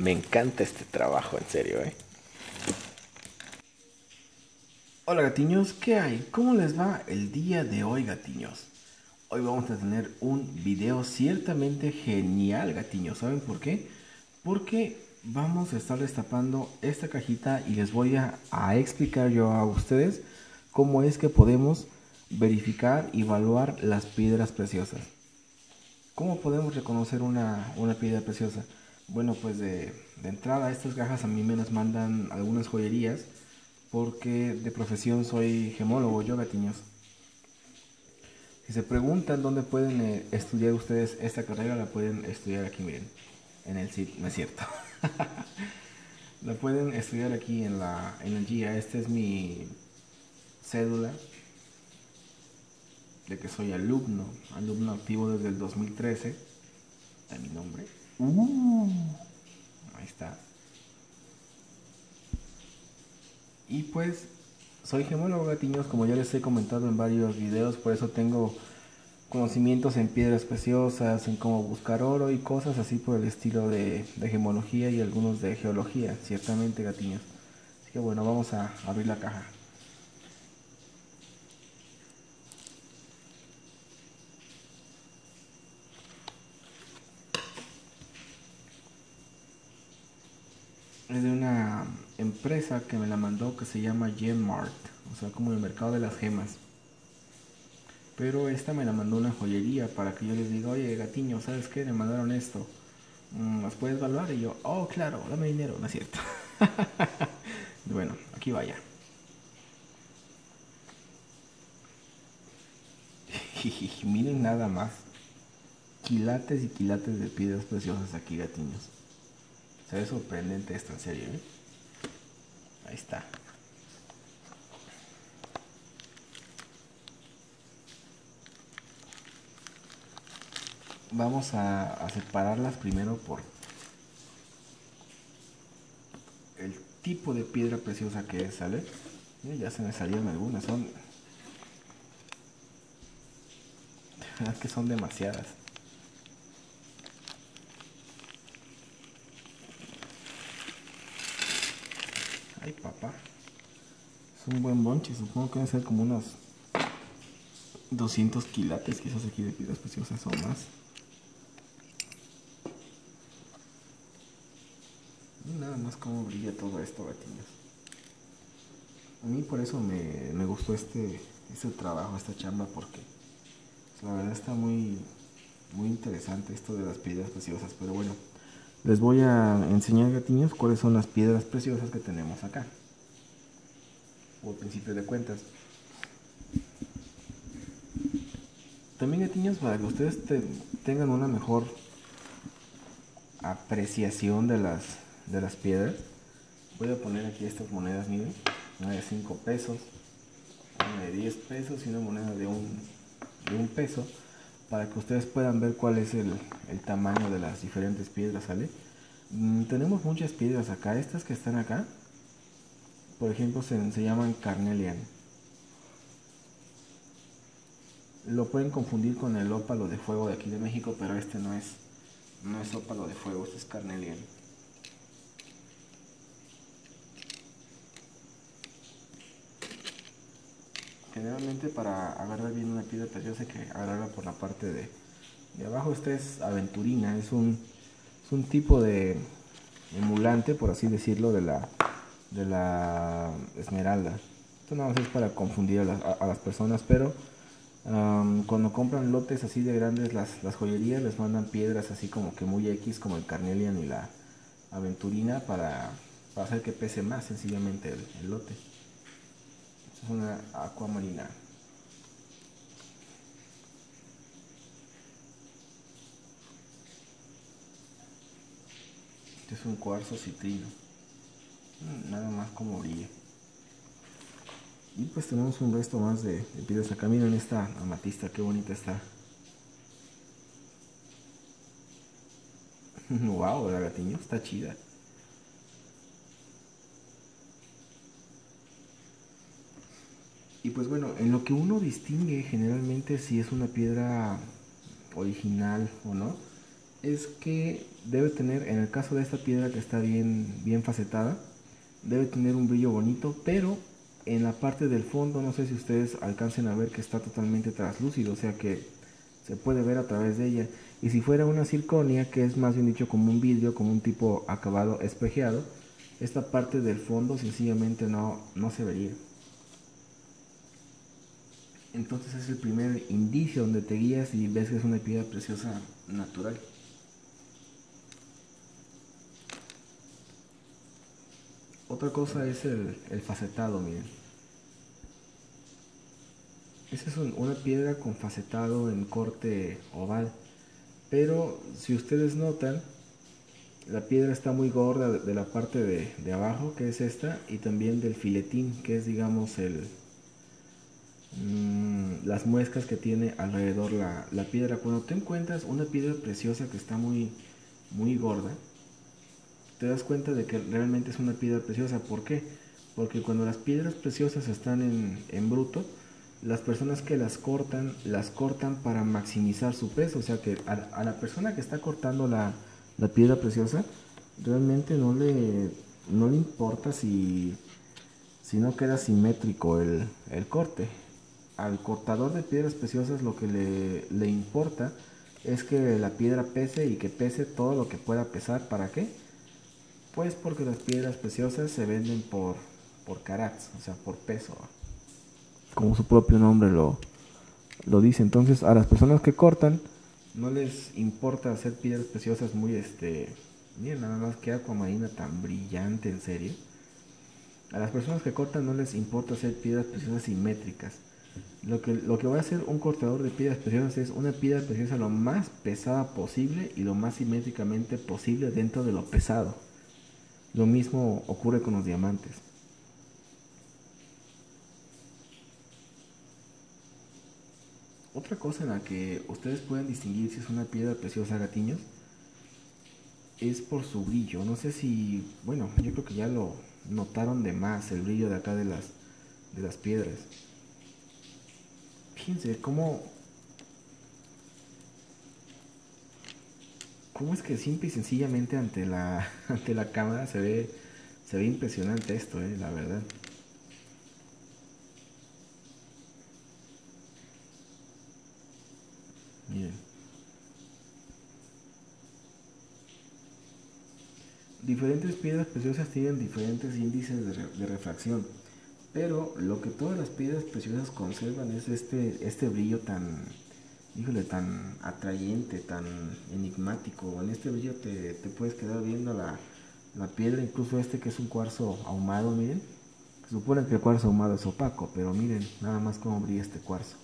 Me encanta este trabajo, en serio, ¿eh? Hola gatiños, ¿qué hay? ¿Cómo les va el día de hoy, gatiños? Hoy vamos a tener un video ciertamente genial, gatiños. ¿Saben por qué? Porque vamos a estar destapando esta cajita y les voy a explicar yo a ustedes cómo es que podemos verificar y evaluar las piedras preciosas. ¿Cómo podemos reconocer una piedra preciosa? Bueno, pues de entrada estas cajas a mí me las mandan algunas joyerías porque de profesión soy gemólogo, yo, gatiños. Si se preguntan dónde pueden estudiar ustedes esta carrera, la pueden estudiar aquí, miren, en el sitio, no es cierto. La pueden estudiar aquí en el GIA. Esta es mi cédula de que soy alumno activo desde el 2013. ¿Está mi nombre? Ahí está. Y pues soy gemólogo, gatiños, como ya les he comentado en varios videos, por eso tengo conocimientos en piedras preciosas, en cómo buscar oro y cosas así por el estilo de gemología y algunos de geología, ciertamente, gatiños. Así que bueno, vamos a abrir la caja. Es de una empresa que me la mandó que se llama Gemmart, o sea, como el mercado de las gemas. Pero esta me la mandó una joyería para que yo les diga, oye, gatiño, ¿sabes qué? Me mandaron esto, ¿las puedes evaluar? Y yo, oh, claro, dame dinero, no es cierto. Bueno, aquí vaya. Miren nada más, quilates y quilates de piedras preciosas aquí, gatiños. Se ve sorprendente esto, en serio, ¿eh? Ahí está. Vamos a separarlas primero por el tipo de piedra preciosa que es, ¿sale? Ya se me salieron algunas, son... La verdad es que son demasiadas. Ay, papá, es un buen bonche. Supongo que deben ser como unos 200 quilates quizás aquí de piedras preciosas o más. Y nada más cómo brilla todo esto, gatiños. A mí por eso me gustó este trabajo, esta chamba, porque la verdad está muy, muy interesante esto de las piedras preciosas. Pero bueno, les voy a enseñar, gatiños, cuáles son las piedras preciosas que tenemos acá. Por principio de cuentas. También, gatiños, para que ustedes tengan una mejor apreciación de las piedras, voy a poner aquí estas monedas, miren. Una de 5 pesos, una de 10 pesos y una moneda de un peso, para que ustedes puedan ver cuál es el tamaño de las diferentes piedras, ¿sale? Tenemos muchas piedras acá. Estas que están acá, por ejemplo, se llaman carnelian. Lo pueden confundir con el ópalo de fuego de aquí de México, pero este no es ópalo de fuego, este es carnelian. Generalmente, para agarrar bien una piedra preciosa hay que agarrarla por la parte de abajo. Esta es aventurina, es un tipo de emulante, por así decirlo, de la esmeralda. Esto nada más es para confundir a las personas, pero cuando compran lotes así de grandes, las joyerías les mandan piedras así como que muy X, como el carnelian y la aventurina, para hacer que pese más sencillamente el lote. Es una acuamarina. Este es un cuarzo citrino. Nada más como brilla. Y pues tenemos un resto más de piedras acá. Miren esta amatista, qué bonita está. Wow, la gatiño está chida. Y pues bueno, en lo que uno distingue generalmente si es una piedra original o no, es que debe tener, en el caso de esta piedra que está bien facetada, debe tener un brillo bonito, pero en la parte del fondo, no sé si ustedes alcancen a ver que está totalmente traslúcido, o sea que se puede ver a través de ella. Y si fuera una circonia, que es más bien dicho como un vidrio, como un tipo acabado espejeado, esta parte del fondo sencillamente no se vería. Entonces es el primer indicio donde te guías y ves que es una piedra preciosa natural. Otra cosa es el facetado, miren. Esa es una piedra con facetado en corte oval. Pero si ustedes notan, la piedra está muy gorda de la parte de abajo, que es esta, y también del filetín, que es, digamos, las muescas que tiene alrededor la piedra. Cuando tú encuentras una piedra preciosa que está muy gorda, te das cuenta de que realmente es una piedra preciosa. ¿Por qué? Porque cuando las piedras preciosas están en bruto, las personas que las cortan para maximizar su peso. O sea que a la persona que está cortando la piedra preciosa, realmente no le importa si no queda simétrico el corte. Al cortador de piedras preciosas lo que le importa es que la piedra pese, y que pese todo lo que pueda pesar. ¿Para qué? Pues porque las piedras preciosas se venden por carats, o sea, por peso, como su propio nombre lo dice. Entonces a las personas que cortan no les importa hacer piedras preciosas muy miren nada más que acuamarina tan brillante, en serio. A las personas que cortan no les importa hacer piedras preciosas simétricas. Lo que va a hacer un cortador de piedras preciosas es una piedra preciosa lo más pesada posible y lo más simétricamente posible dentro de lo pesado. Lo mismo ocurre con los diamantes. Otra cosa en la que ustedes pueden distinguir si es una piedra preciosa, gatiños, es por su brillo. No sé si, bueno, yo creo que ya lo notaron de más, el brillo de acá de las piedras. Fíjense cómo es que simple y sencillamente ante la cámara se ve impresionante esto, la verdad. Miren. Diferentes piedras preciosas tienen diferentes índices de refracción, pero lo que todas las piedras preciosas conservan es este brillo tan, híjole, tan atrayente, tan enigmático. En este brillo te puedes quedar viendo la piedra, incluso que es un cuarzo ahumado, miren. Se supone que el cuarzo ahumado es opaco, pero miren nada más cómo brilla este cuarzo.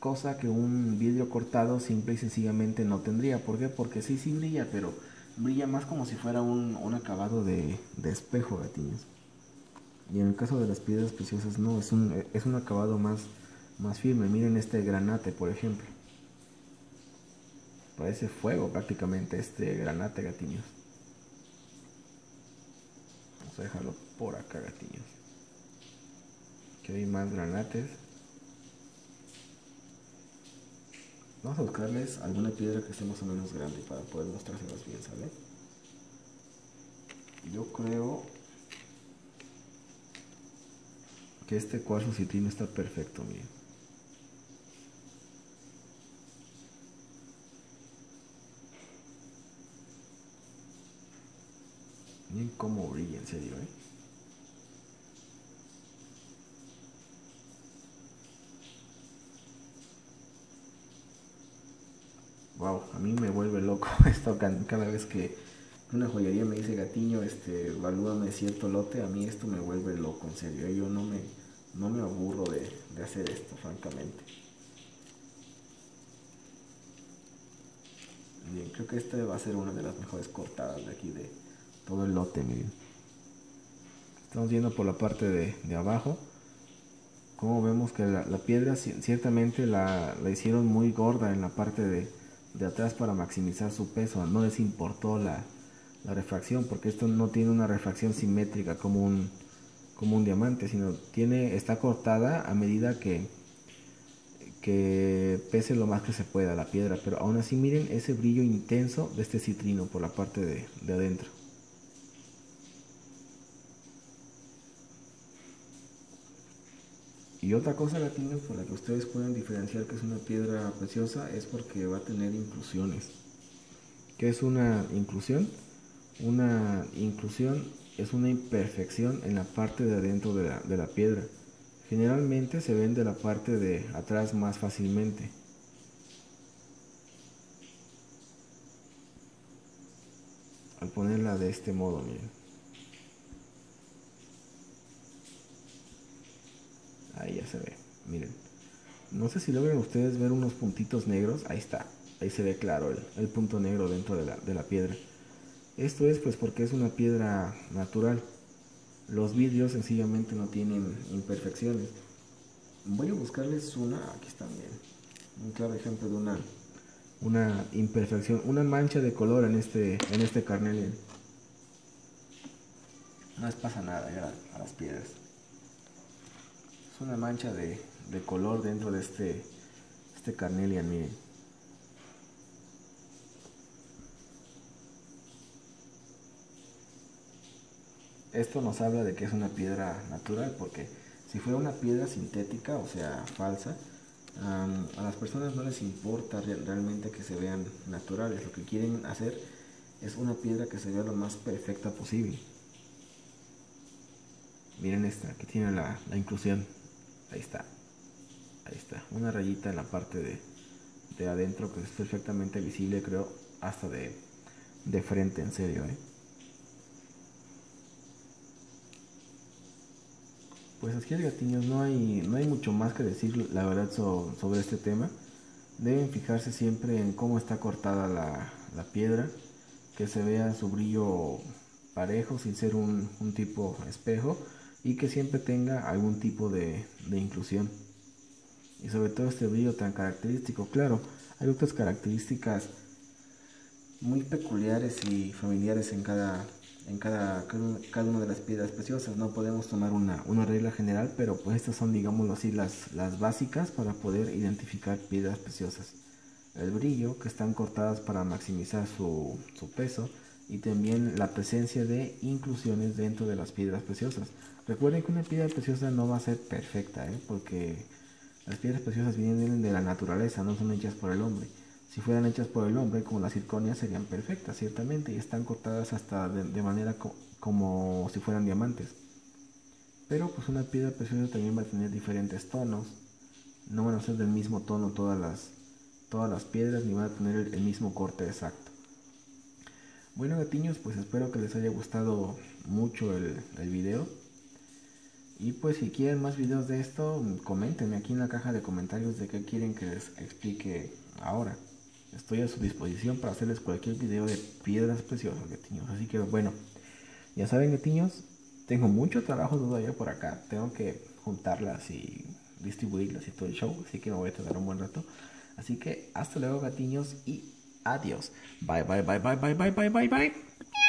Cosa que un vidrio cortado simple y sencillamente no tendría. ¿Por qué? Porque sí brilla, pero brilla más como si fuera un acabado de espejo, gatiños. Y en el caso de las piedras preciosas no, es un acabado más firme. Miren este granate, por ejemplo. Parece fuego prácticamente este granate, gatiños. Vamos a dejarlo por acá, gatiños. Aquí hay más granates. Vamos a buscarles alguna piedra que esté más o menos grande para poder mostrárselas bien, ¿sale? Yo creo que este cuarzo citrino está perfecto, miren. Miren cómo brilla, en serio, Wow, a mí me vuelve loco esto cada vez que una joyería me dice, gatiño, valúame cierto lote. A mí esto me vuelve loco, en serio. Yo no me aburro de hacer esto, francamente. Bien, creo que esta va a ser una de las mejores cortadas de aquí de todo el lote, miren. Estamos viendo por la parte de abajo. Como vemos que la piedra ciertamente la hicieron muy gorda en la parte de atrás para maximizar su peso. No les importó la refracción, porque esto no tiene una refracción simétrica como un como un diamante, sino tiene, está cortada a medida que pese lo más que se pueda la piedra, pero aún así miren ese brillo intenso de este citrino por la parte de adentro. Y otra cosa latina por la que ustedes pueden diferenciar que es una piedra preciosa es porque va a tener inclusiones. ¿Qué es una inclusión? Una inclusión es una imperfección en la parte de adentro de la piedra. Generalmente se ven de la parte de atrás más fácilmente. Al ponerla de este modo, miren. Ahí ya se ve, miren. No sé si logran ustedes ver unos puntitos negros. Ahí está, ahí se ve claro el punto negro dentro de la piedra. Esto es pues porque es una piedra natural. Los vidrios sencillamente no tienen imperfecciones. Voy a buscarles una, aquí están, miren. Un claro ejemplo de una imperfección, una mancha de color en este carnelian. No les pasa nada a las piedras. Una mancha de color dentro de este carnelian, miren. Esto nos habla de que es una piedra natural, porque si fuera una piedra sintética, o sea falsa, a las personas no les importa realmente que se vean naturales. Lo que quieren hacer es una piedra que se vea lo más perfecta posible. Miren esta, aquí tiene la inclusión. Ahí está, una rayita en la parte de adentro que es perfectamente visible, creo, hasta de frente, en serio, ¿eh? Pues así es, gatiños, no hay mucho más que decir, la verdad, sobre este tema. Deben fijarse siempre en cómo está cortada la piedra, que se vea su brillo parejo, sin ser un tipo espejo, y que siempre tenga algún tipo de inclusión, y sobre todo este brillo tan característico. Claro, hay otras características muy peculiares y familiares en cada una de las piedras preciosas. No podemos tomar una regla general, pero pues estas son, digámoslo así, las básicas para poder identificar piedras preciosas: el brillo, que están cortadas para maximizar su peso, y también la presencia de inclusiones dentro de las piedras preciosas. Recuerden que una piedra preciosa no va a ser perfecta, ¿eh? Porque las piedras preciosas vienen de la naturaleza, no son hechas por el hombre. Si fueran hechas por el hombre, como las circonias, serían perfectas, ciertamente, y están cortadas hasta de manera como si fueran diamantes. Pero pues una piedra preciosa también va a tener diferentes tonos. No van a ser del mismo tono todas las piedras, ni van a tener el mismo corte exacto. Bueno, gatiños, pues espero que les haya gustado mucho el video. Y pues si quieren más videos de esto, coméntenme aquí en la caja de comentarios de qué quieren que les explique ahora. Estoy a su disposición para hacerles cualquier video de piedras preciosas, gatiños. Así que bueno, ya saben, gatiños, tengo mucho trabajo todavía por acá. Tengo que juntarlas y distribuirlas y todo el show, así que me voy a tardar un buen rato. Así que hasta luego, gatiños, y adiós. Bye, bye, bye, bye, bye, bye, bye, bye, bye.